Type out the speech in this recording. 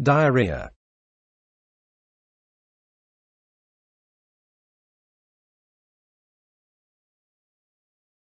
Diarrhea.